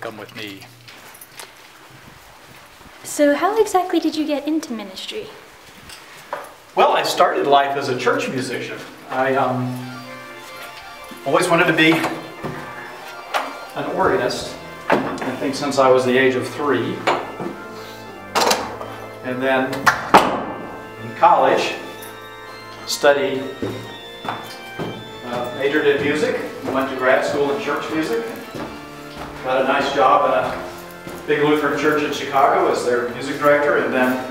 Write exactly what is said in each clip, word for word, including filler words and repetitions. come with me. So how exactly did you get into ministry? Well, I started life as a church musician. I um, always wanted to be an organist, I think since I was the age of three. And then in college, studied uh, majored in music, went to grad school in church music, got a nice job at a big Lutheran church in Chicago as their music director, and then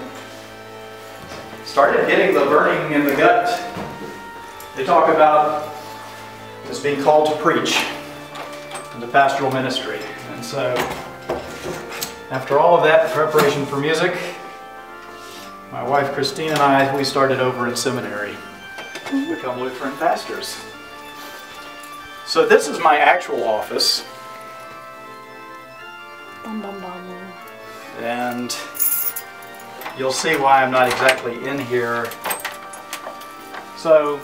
started getting the burning in the gut. They talk about as being called to preach and to pastoral ministry. And so after all of that preparation for music, my wife Christine and I, we started over in seminary to become Lutheran pastors. So this is my actual office. Bum, bum, bum. And you'll see why I'm not exactly in here. So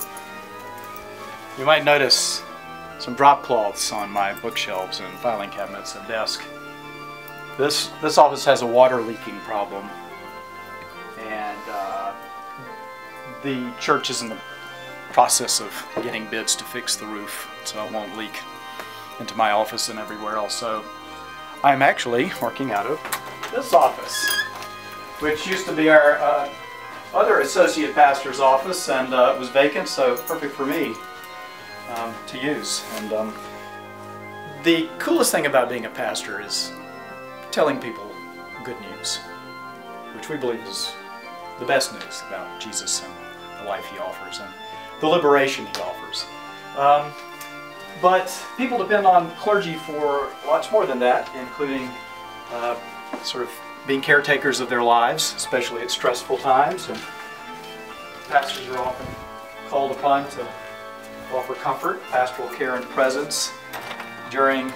you might notice some drop cloths on my bookshelves and filing cabinets and desk. This, this office has a water leaking problem, and uh, the church is in the process of getting bids to fix the roof so it won't leak into my office and everywhere else. So I'm actually working out of this office, which used to be our uh, other associate pastor's office, and uh, it was vacant, so perfect for me um, to use. And um, the coolest thing about being a pastor is telling people good news, which we believe is the best news about Jesus and the life he offers and the liberation he offers. Um, But people depend on clergy for lots more than that, including uh, sort of being caretakers of their lives, especially at stressful times. And pastors are often called upon to offer comfort, pastoral care, and presence during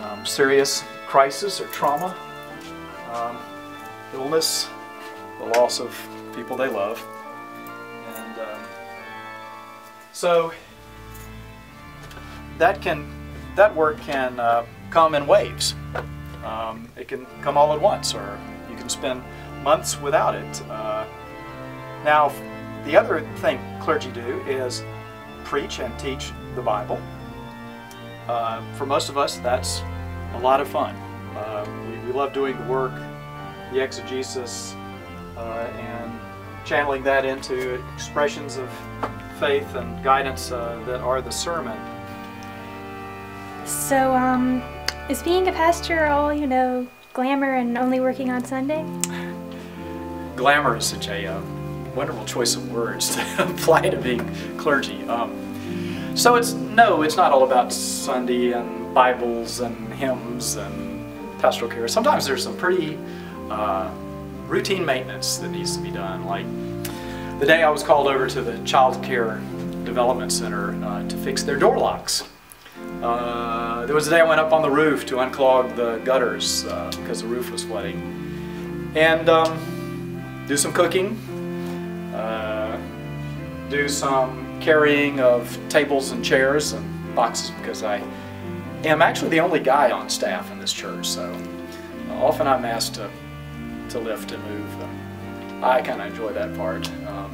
um, serious crisis or trauma, um, illness, the loss of people they love. And um, so That can, that work can uh, come in waves. Um, it can come all at once, or you can spend months without it. Uh, now, the other thing clergy do is preach and teach the Bible. Uh, for most of us, that's a lot of fun. Uh, we, we love doing the work, the exegesis, uh, and channeling that into expressions of faith and guidance uh, that are the sermon. So, um, is being a pastor all, you know, glamour and only working on Sunday? Glamour is such a uh, wonderful choice of words to apply to being clergy. Um, so it's, no, it's not all about Sunday and Bibles and hymns and pastoral care. Sometimes there's some pretty uh, routine maintenance that needs to be done. Like the day I was called over to the Child Care Development Center uh, to fix their door locks. Uh, there was a day I went up on the roof to unclog the gutters uh, because the roof was flooding, and um, do some cooking, uh, do some carrying of tables and chairs and boxes, because I am actually the only guy on staff in this church, so uh, often I'm asked to, to lift and move. And I kind of enjoy that part. Um,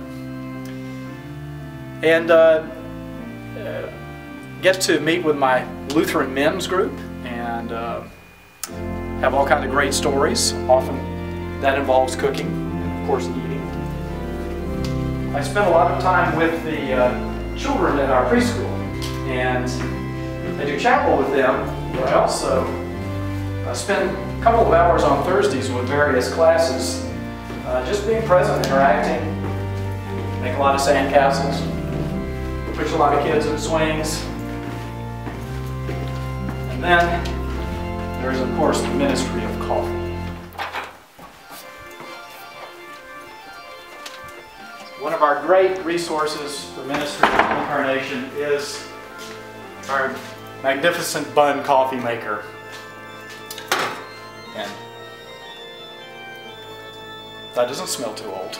and uh, uh, get to meet with my Lutheran men's group and uh, have all kinds of great stories. Often that involves cooking and, of course, eating. I spend a lot of time with the uh, children at our preschool, and I do chapel with them, but I also uh, spend a couple of hours on Thursdays with various classes, uh, just being present, interacting, make a lot of sandcastles, push a lot of kids in swings. Then there is, of course, the ministry of coffee. One of our great resources for ministry of incarnation is our magnificent bun coffee maker. And that doesn't smell too old.